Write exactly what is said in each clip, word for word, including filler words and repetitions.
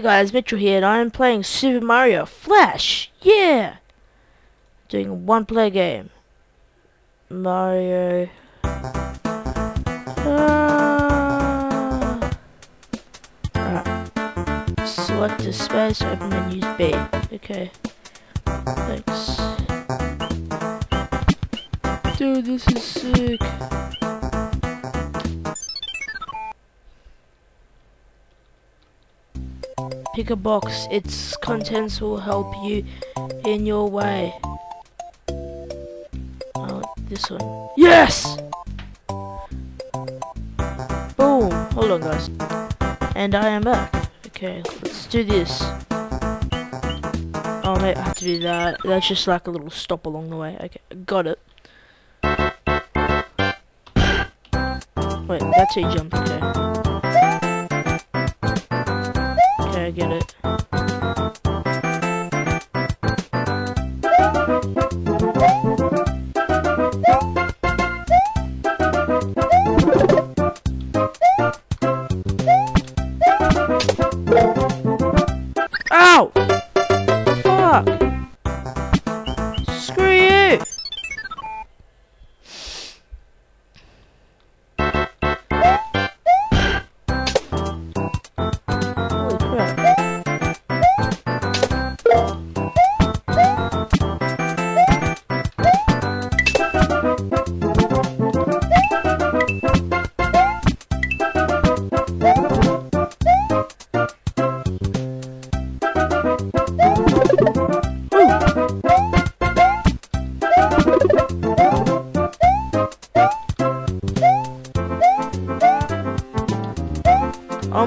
Hey guys, Mitchell here, and I'm playing Super Mario Flash! Yeah! Doing a one-player game. Mario... Ah. Alright. Select the space, open menus B. Okay. Thanks. Dude, this is sick. Pick a box. Its contents will help you in your way. Oh, this one. Yes! Boom! Hold on, guys. And I am back. Okay, let's do this. Oh, mate, I have to do that. That's just like a little stop along the way. Okay, got it. Wait, that's a jump. Okay. I get it. Ow! Fuck! Screw you! Oh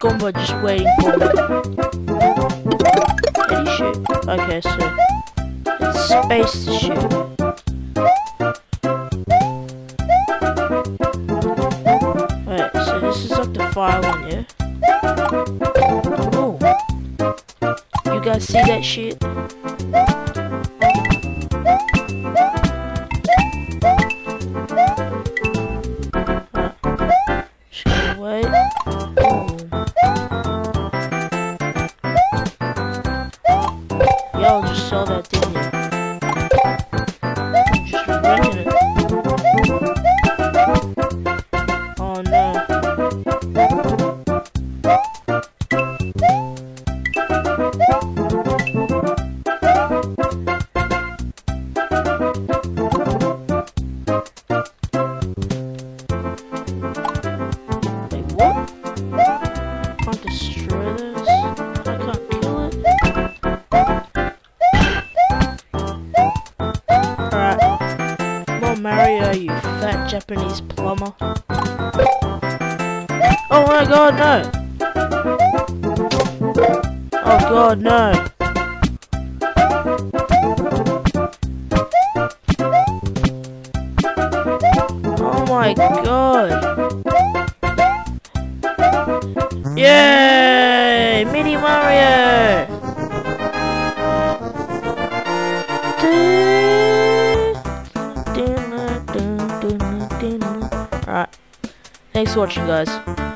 Gomba just waiting for me. Can you shoot? Okay, so it's space to shoot. Alright, so this is like the fire one, yeah? Oh. You guys see that shit? Alright. Just gonna wait. I'll just sell that thing here. I'm just wrecking it. Oh no. Wait, what? I can't destroy this. I can't kill it. Mario, you fat Japanese plumber. Oh my god, no! Oh god, no! Oh my god! Yay! Mini Mario! Alright, thanks for watching, guys.